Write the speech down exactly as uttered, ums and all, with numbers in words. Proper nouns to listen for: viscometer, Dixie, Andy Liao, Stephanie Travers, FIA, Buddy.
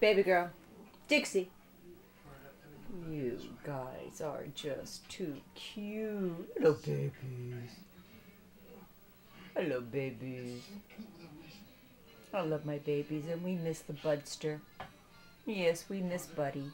Baby girl. Dixie. You guys are just too cute. Hello, babies. Hello, babies. I love my babies, and we miss the Budster. Yes, we miss Buddy.